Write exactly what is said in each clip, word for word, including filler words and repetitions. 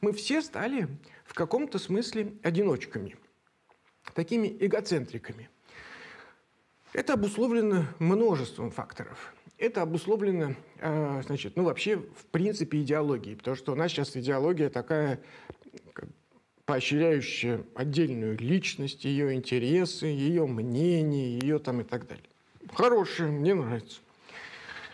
мы все стали в каком-то смысле одиночками, такими эгоцентриками. Это обусловлено множеством факторов. Это обусловлено, значит, ну вообще, в принципе, идеологией, потому что у нас сейчас идеология такая, поощряющая отдельную личность, ее интересы, ее мнение, ее там и так далее. Хорошее, мне нравится.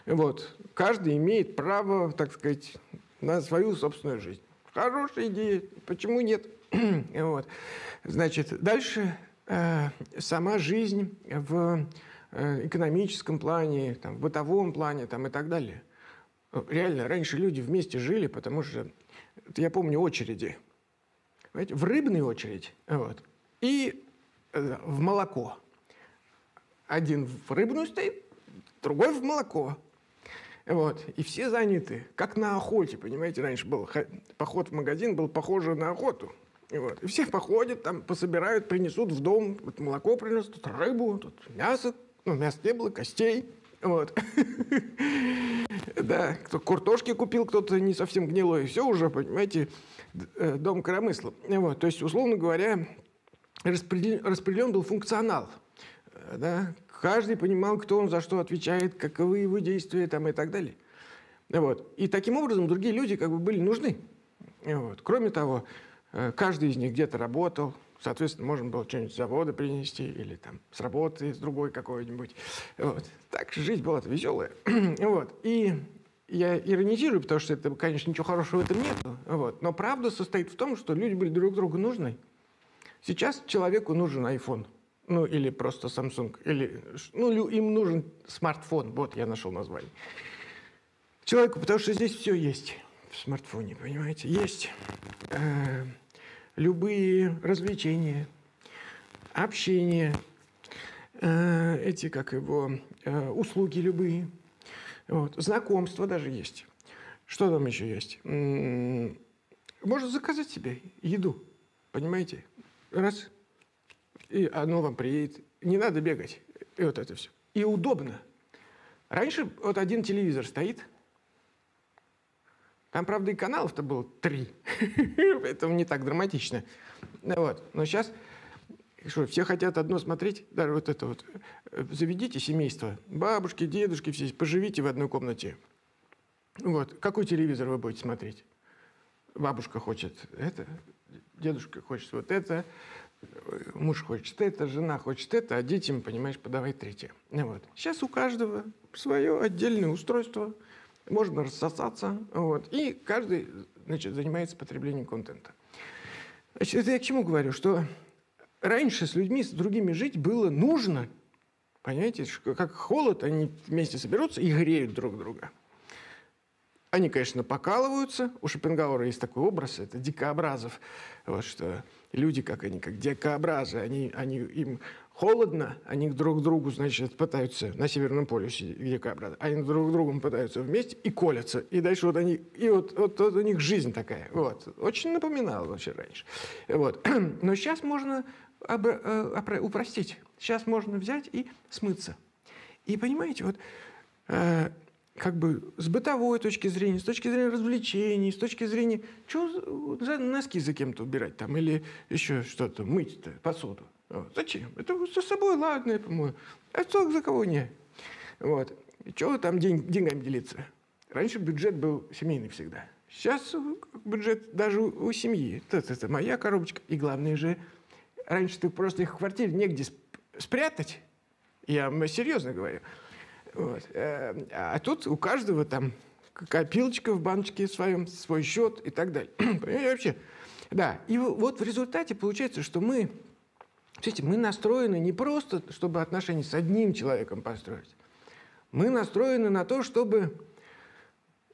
Вот. Каждый имеет право, так сказать, на свою собственную жизнь. Хорошая идея, почему нет? Вот. Значит, дальше э, сама жизнь в э, экономическом плане, там, в бытовом плане там, и так далее. Реально, раньше люди вместе жили, потому что, я помню, очереди. Понимаете? В рыбную очередь вот, и э, в молоко. Один в рыбную стоит, другой в молоко. Вот. И все заняты, как на охоте, понимаете, раньше был поход в магазин, был похоже на охоту. И, вот. И все походят, там пособирают, принесут в дом, вот молоко принесут, тут рыбу, тут мясо, ну, мясо не было, костей. Вот. Да, кто картошки купил, кто-то не совсем гнилой, и все уже, понимаете, дом коромысла. Вот. То есть, условно говоря, распределен, распределен был функционал. Да? Каждый понимал, кто он за что отвечает, каковы его действия там, и так далее. Вот. И таким образом другие люди как бы были нужны. Вот. Кроме того, каждый из них где-то работал, соответственно, можно было что-нибудь с завода принести или там, с работы, с другой какой-нибудь. Вот. Так жизнь была-то веселая. Вот. И я иронизирую, потому что, это, конечно, ничего хорошего в этом нет. Вот. Но правда состоит в том, что люди были друг другу нужны. Сейчас человеку нужен айфон. Ну, или просто Samsung, или, ну, им нужен смартфон, вот я нашел название. Человеку, потому что здесь все есть в смартфоне, понимаете, есть э, любые развлечения, общение, э, эти, как его, э, услуги любые, вот, знакомства даже есть. Что там еще есть? М-м, можно заказать себе еду, понимаете, раз... и оно вам приедет. Не надо бегать. И вот это все. И удобно. Раньше вот один телевизор стоит. Там, правда, и каналов-то было три. Поэтому не так драматично. Вот. Но сейчас что, все хотят одно смотреть. Даже вот это вот. Заведите семейство. Бабушки, дедушки, все. Поживите в одной комнате. Вот. Какой телевизор вы будете смотреть? Бабушка хочет это. Дедушка хочет вот это. Муж хочет это, жена хочет это, а детям, понимаешь, подавай третье. Вот. Сейчас у каждого свое отдельное устройство, можно рассосаться, вот, и каждый, значит, занимается потреблением контента. Значит, это я к чему говорю? Что раньше с людьми, с другими жить было нужно, понимаете, как холод, они вместе соберутся и греют друг друга. Они, конечно, покалываются. У Шопенгауэра есть такой образ, это дикообразов, вот что... Люди, как они, как дикообразы, они, они, им холодно, они друг другу, значит, пытаются, на Северном полюсе дикообразы, они друг с другом пытаются вместе и колятся. И дальше вот они, и вот, вот, вот у них жизнь такая. Вот. Очень напоминало вообще раньше. Вот. Но сейчас можно об, об, упростить. Сейчас можно взять и смыться. И понимаете, вот... Э как бы с бытовой точки зрения, с точки зрения развлечений, с точки зрения... Чего за носки за кем-то убирать там или еще что-то, мыть-то посуду? Вот. Зачем? Это со собой, ладно, я помою. А что за кого не? Вот. Чего там день, деньгами делиться? Раньше бюджет был семейный всегда. Сейчас бюджет даже у, у семьи. Это моя коробочка. И главное же, раньше ты просто их в квартире негде спрятать. Я вам серьезно говорю. Вот. А тут у каждого там копилочка в баночке своем, свой счет и так далее. Понимаете, вообще? Да. И вот в результате получается, что мы, видите, мы настроены не просто, чтобы отношения с одним человеком построить. Мы настроены на то, чтобы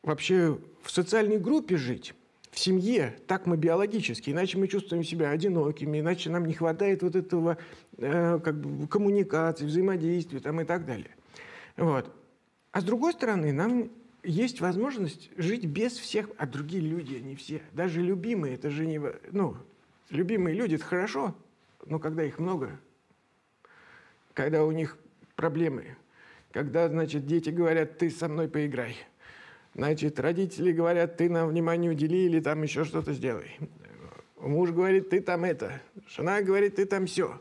вообще в социальной группе жить, в семье, так мы биологически, иначе мы чувствуем себя одинокими, иначе нам не хватает вот этого э, как бы коммуникации, взаимодействия там, и так далее. Вот. А с другой стороны, нам есть возможность жить без всех, а другие люди, они все, даже любимые, это же не... Ну, любимые люди – это хорошо, но когда их много, когда у них проблемы, когда, значит, дети говорят, ты со мной поиграй, Значит, родители говорят, ты нам внимание удели или там еще что-то сделай. Муж говорит, ты там это. Жена говорит, ты там все.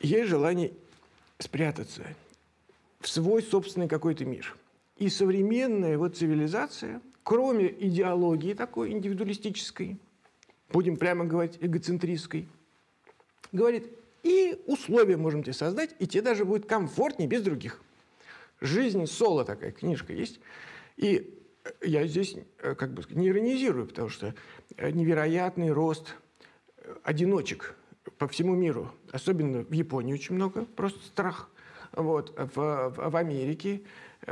Есть желание спрятаться в свой собственный какой-то мир. И современная вот цивилизация, кроме идеологии такой индивидуалистической, будем прямо говорить, эгоцентрической, говорит, и условия можем тебе создать, и тебе даже будет комфортнее без других. «Жизнь соло» такая книжка есть. И я здесь как бы не иронизирую, потому что невероятный рост одиночек по всему миру. Особенно в Японии очень много, просто страх. Вот, в, в Америке,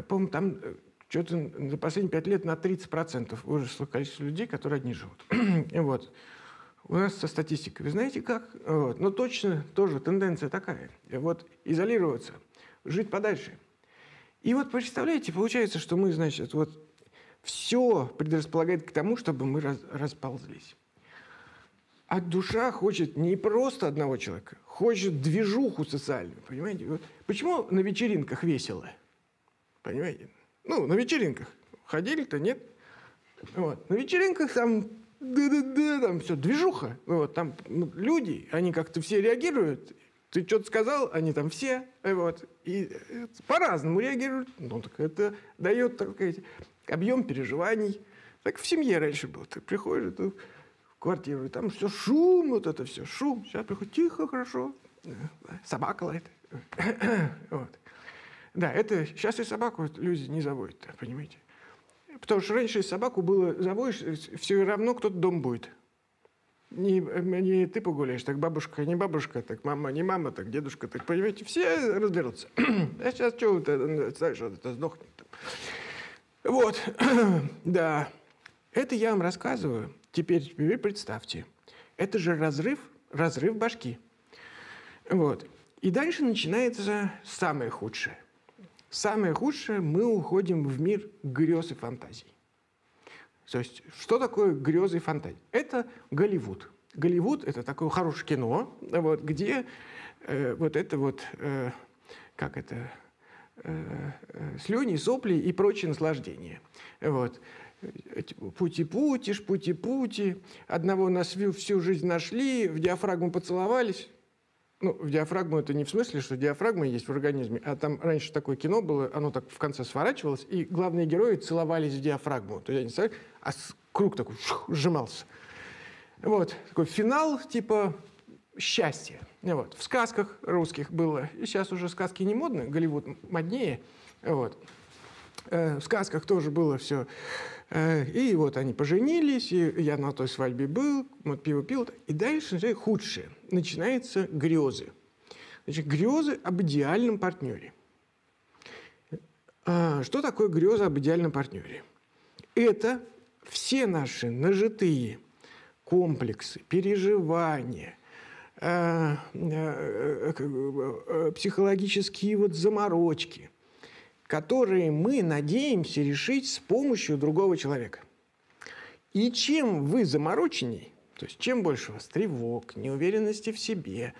по-моему, там что-то за последние пять лет на тридцать процентов выросло количество людей, которые одни живут. Вот. У нас со статистикой, вы знаете как? Вот. Но точно тоже тенденция такая. Вот, изолироваться, жить подальше. И вот, представляете, получается, что мы, значит, вот все предрасполагает к тому, чтобы мы раз, расползлись. А душа хочет не просто одного человека, хочет движуху социальную, понимаете? Вот почему на вечеринках весело? Понимаете? Ну, на вечеринках. Ходили-то, нет? Вот. На вечеринках там, да-да-да, там все, движуха. Вот, там люди, они как-то все реагируют. Ты что-то сказал, они там все, вот, и по-разному реагируют. Ну, так это дает, так сказать, объем переживаний. Так в семье раньше было. Ты приходишь ты в квартиру, и там все шум, вот это все шум. Сейчас приходит тихо, хорошо. Собака лает. Вот. Да, это сейчас и собаку люди не заводят, понимаете. Потому что раньше собаку было заводишь, все равно кто-то дом будет. Не, не ты погуляешь, так бабушка, не бабушка, так мама, не мама, так дедушка, так, понимаете, все разберутся. А сейчас что ты знаешь, это сдохнет. Вот, да. Это я вам рассказываю. Теперь, теперь представьте. Это же разрыв, разрыв башки. Вот. И дальше начинается самое худшее. Самое худшее, мы уходим в мир грез и фантазий. То есть, что такое грезы и фантазии? Это Голливуд. Голливуд – это такое хорошее кино, вот, где э, вот это вот, э, как это, э, э, слюни, сопли и прочие наслаждения. Вот. Пути-путишь, пути-пути. Одного на всю, всю жизнь нашли, в диафрагму поцеловались. Ну, в диафрагму это не в смысле, что диафрагма есть в организме, а там раньше такое кино было, оно так в конце сворачивалось, и главные герои целовались в диафрагму. То есть, я не знаю, а круг такой шух, сжимался. Вот, такой финал типа счастья. Вот. В сказках русских было, и сейчас уже сказки не модны, Голливуд моднее. Вот. Э, в сказках тоже было все. Э, и вот они поженились, и я на той свадьбе был, вот пиво пил. И дальше худшее. Начинаются грезы. Значит, грезы об идеальном партнере. А, что такое грезы об идеальном партнере? Это все наши нажитые комплексы, переживания, э, э, э, психологические вот заморочки, которые мы надеемся решить с помощью другого человека. И чем вы замороченней, то есть чем больше у вас тревог, неуверенности в себе,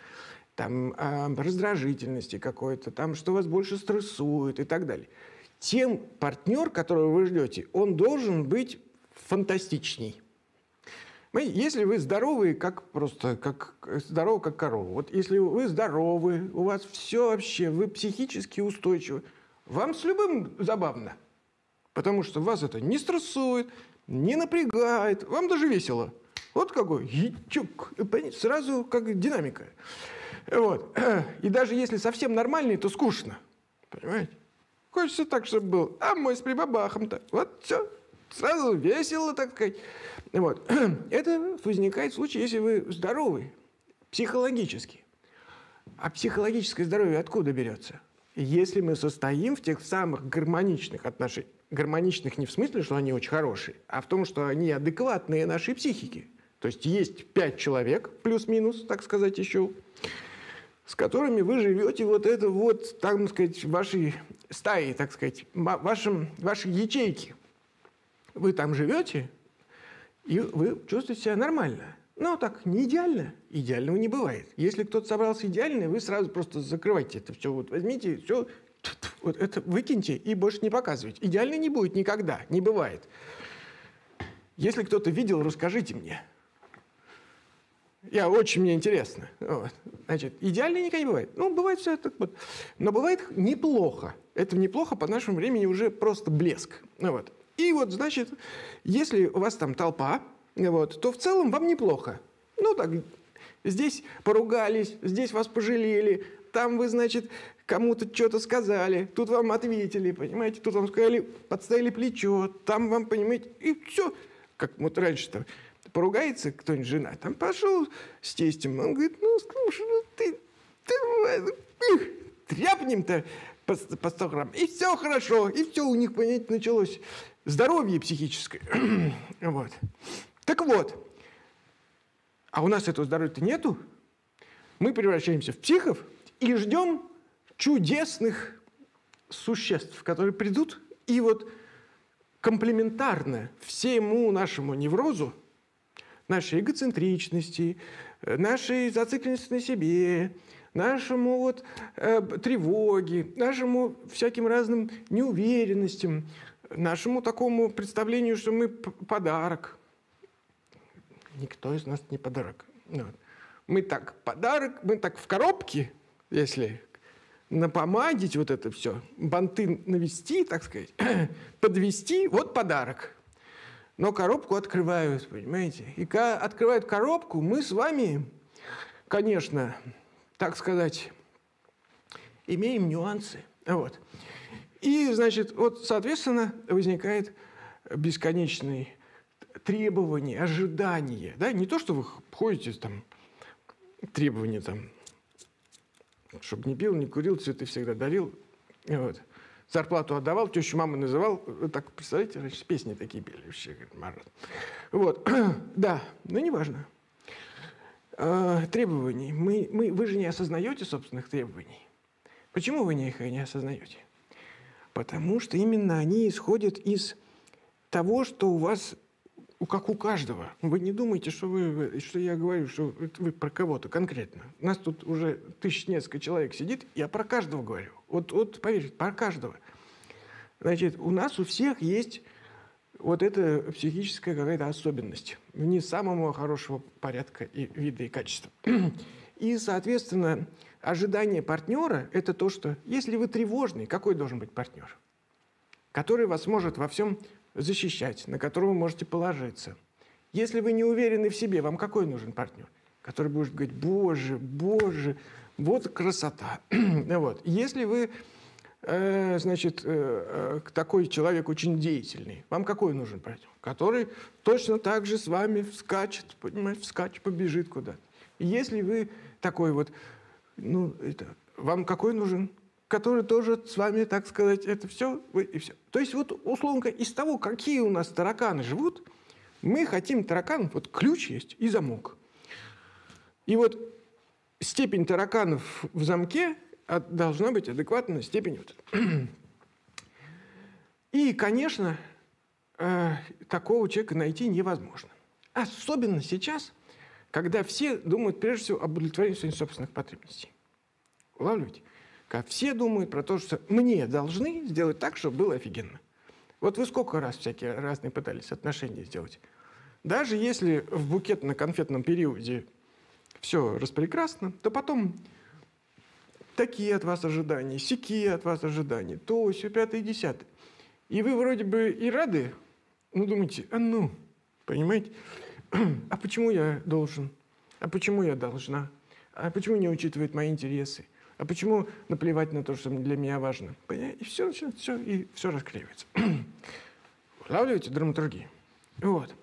там, э, раздражительности какой-то, там, что вас больше стрессует и так далее, тем партнер, которого вы ждете, он должен быть фантастичней. Если вы здоровы, как просто как, здоровы, как корова, вот если вы здоровы, у вас все вообще, вы психически устойчивы, вам с любым забавно, потому что вас это не стрессует, не напрягает, вам даже весело. Вот какой ячук, сразу как динамика. Вот. И даже если совсем нормальный, то скучно, понимаете? Хочется так, чтобы был, а мой с прибабахом-то, вот все, сразу весело, так сказать. Вот. Это возникает в случае, если вы здоровы, психологически. А психологическое здоровье откуда берется? Если мы состоим в тех самых гармоничных отношениях, гармоничных не в смысле, что они очень хорошие, а в том, что они адекватные нашей психике. То есть есть пять человек, плюс-минус, так сказать, еще, с которыми вы живете вот это вот, так сказать, вашей стаи, так сказать, вашем, вашей ячейки. Вы там живете, и вы чувствуете себя нормально. Ну, так, не идеально. Идеального не бывает. Если кто-то собрался идеально, вы сразу просто закрывайте это все. Вот возьмите, все, Вот это выкиньте и больше не показывайте. Идеально не будет никогда, не бывает. Если кто-то видел, расскажите мне. Я, очень мне интересно. Вот. Значит, идеально никогда не бывает. Ну, бывает все так вот. Но бывает неплохо. Это неплохо по нашему времени уже просто блеск. Вот. И вот, значит, если у вас там толпа, вот, то в целом вам неплохо. Ну, так, здесь поругались, здесь вас пожалели, там вы, значит, кому-то что-то сказали, тут вам ответили, понимаете, тут вам сказали, подставили плечо, там вам, понимаете, и все. Как вот раньше там поругается кто-нибудь, жена, там пошел с тестем, он говорит, ну, слушай, ну ты, ты тряпнем-то по, по сто грамм, и все хорошо, и все у них, понимаете, началось здоровье психическое. Вот. Так вот, а у нас этого здоровья-то нету, мы превращаемся в психов и ждем чудесных существ, которые придут и вот комплементарно всему нашему неврозу, нашей эгоцентричности, нашей зацикленности на себе, нашему вот, э, тревоге, нашему всяким разным неуверенностям, нашему такому представлению, что мы подарок. Никто из нас не подарок. Вот. Мы так подарок, мы так в коробке, если напомадить вот это все, банты навести, так сказать, подвести, вот подарок. Но коробку открывают, понимаете? И когда открывают коробку, мы с вами, конечно, так сказать, имеем нюансы. Вот. И, значит, вот, соответственно, возникает бесконечное требование, ожидание. Да? Не то, что вы ходите, там, требования, там, чтобы не пил, не курил, цветы всегда дарил. Вот. Зарплату отдавал, тещу мамы называл. Вы так, представляете, раньше песни такие пели. Вообще, говорит, вот. Да, но неважно. Э, требований. Мы, мы, вы же не осознаете собственных требований. Почему вы их не осознаете? Потому что именно они исходят из того, что у вас, как у каждого. Вы не думайте, что, вы, что я говорю, что вы про кого-то конкретно. У нас тут уже тысяч несколько человек сидит, я про каждого говорю. Вот, вот поверьте, про каждого. Значит, у нас у всех есть вот эта психическая какая-то особенность. Не самого хорошего порядка и вида и качества. И, соответственно, ожидание партнера – это то, что если вы тревожный, какой должен быть партнер? Который вас может во всем защищать, на которого вы можете положиться. Если вы не уверены в себе, вам какой нужен партнер? Который будет говорить, боже, боже, вот красота. Вот. Если вы, э, значит, э, такой человек очень деятельный, вам какой нужен партнер? Который точно так же с вами вскачет, понимаете, вскачет, побежит куда-то. Если вы такой вот, ну, это, вам какой нужен? Который тоже с вами, так сказать, это все, вы, и все. То есть вот, условно, из того, какие у нас тараканы живут, мы хотим таракан, вот ключ есть и замок. И вот степень тараканов в замке должна быть адекватна степени вот. И, конечно, э, такого человека найти невозможно. Особенно сейчас, когда все думают, прежде всего, об удовлетворении своих собственных потребностей. Улавливайте? Все думают про то, что мне должны сделать так, чтобы было офигенно. Вот вы сколько раз всякие разные пытались отношения сделать. Даже если в букетно-конфетном периоде все распрекрасно, то потом такие от вас ожидания, сякие от вас ожидания, то, все, пятое, десятое. И вы вроде бы и рады, но думаете, а ну, понимаете, а почему я должен, а почему я должна, а почему не учитывает мои интересы? А почему наплевать на то, что для меня важно? И все, все, все, и все расклеивается. Улавливаете драматургию? Вот.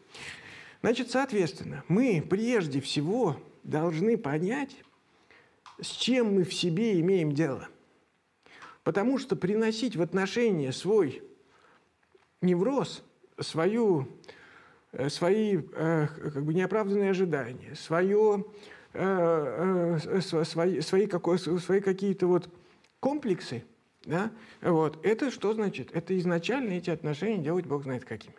Значит, соответственно, мы прежде всего должны понять, с чем мы в себе имеем дело. Потому что приносить в отношения свой невроз, свою, свои как бы неоправданные ожидания, свое... Свои, свои, свои какие-то вот комплексы, да? Вот. Это что значит? Это изначально эти отношения делать бог знает какими.